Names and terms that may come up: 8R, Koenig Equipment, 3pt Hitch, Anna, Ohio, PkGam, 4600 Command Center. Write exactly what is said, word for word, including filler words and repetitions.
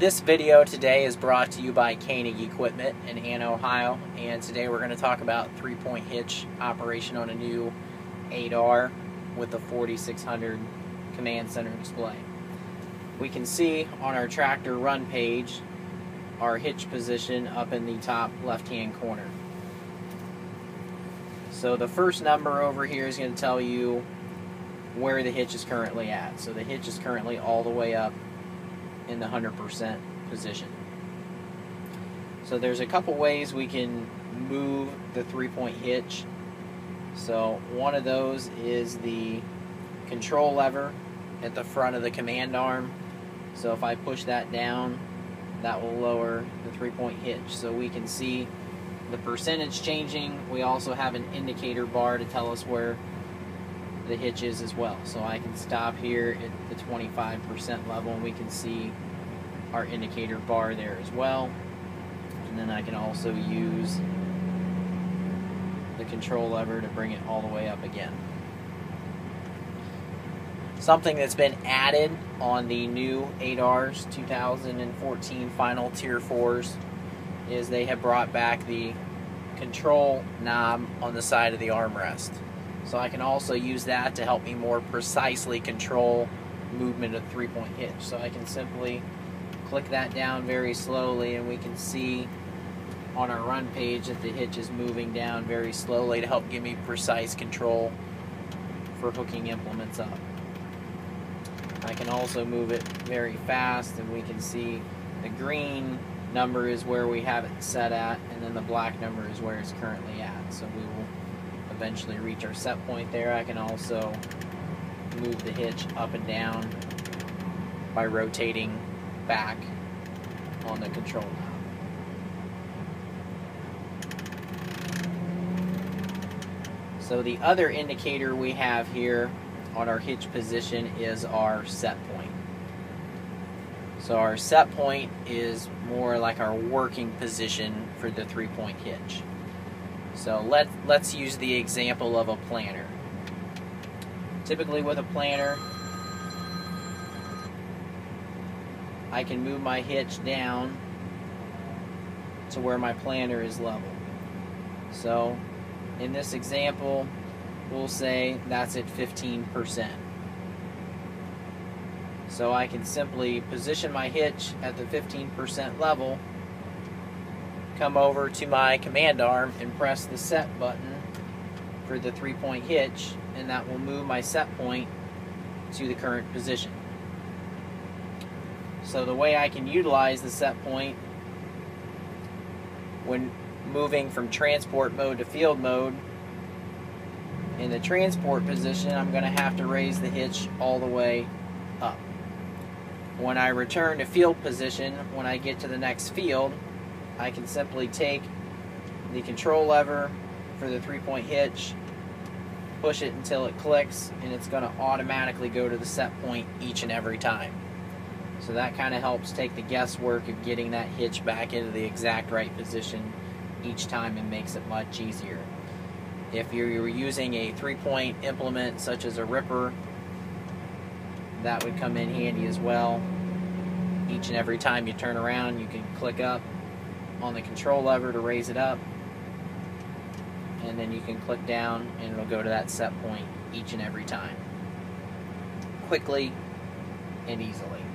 This video today is brought to you by Koenig Equipment in Anna, Ohio, and today we're going to talk about three-point hitch operation on a new eight R with a forty-six hundred Command Center display. We can see on our tractor run page our hitch position up in the top left-hand corner. So the first number over here is going to tell you where the hitch is currently at. So the hitch is currently all the way up in the one hundred percent position. So there's a couple ways we can move the three-point hitch. So one of those is the control lever at the front of the command arm. So if I push that down, that will lower the three-point hitch. So we can see the percentage changing. We also have an indicator bar to tell us where the hitch is as well. So I can stop here at the twenty-five percent level and we can see our indicator bar there as well. And then I can also use the control lever to bring it all the way up again. Something that's been added on the new eight R's two thousand fourteen final Tier fours is they have brought back the control knob on the side of the armrest. So I can also use that to help me more precisely control movement of three-point hitch. So I can simply click that down very slowly and we can see on our run page that the hitch is moving down very slowly to help give me precise control for hooking implements up. I can also move it very fast and we can see the green number is where we have it set at and then the black number is where it's currently at. So we will eventually reach our set point there. I can also move the hitch up and down by rotating back on the control knob. So the other indicator we have here on our hitch position is our set point. So our set point is more like our working position for the three-point hitch. So let, let's use the example of a planter. Typically with a planter, I can move my hitch down to where my planter is level. So in this example, we'll say that's at fifteen percent. So I can simply position my hitch at the fifteen percent level, come over to my command arm and press the set button for the three-point hitch, and that will move my set point to the current position. So the way I can utilize the set point when moving from transport mode to field mode, in the transport position I'm going to have to raise the hitch all the way up. When I return to field position, when I get to the next field, I can simply take the control lever for the three-point hitch, push it until it clicks, and it's going to automatically go to the set point each and every time. So that kind of helps take the guesswork of getting that hitch back into the exact right position each time and makes it much easier. If you were using a three-point implement such as a ripper, that would come in handy as well. Each and every time you turn around, you can click up on the control lever to raise it up, and then you can click down and it'll go to that set point each and every time, quickly and easily.